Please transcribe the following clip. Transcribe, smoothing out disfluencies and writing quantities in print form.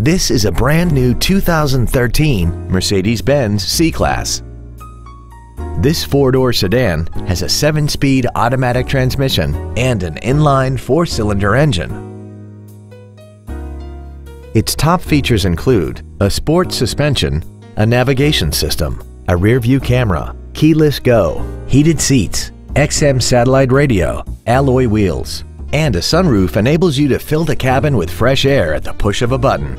This is a brand new 2013 Mercedes-Benz C-Class. This four-door sedan has a 7-speed automatic transmission and an inline 4-cylinder engine. Its top features include a sport suspension, a navigation system, a rear-view camera, keyless go, heated seats, XM satellite radio, alloy wheels, and a sunroof enables you to fill the cabin with fresh air at the push of a button.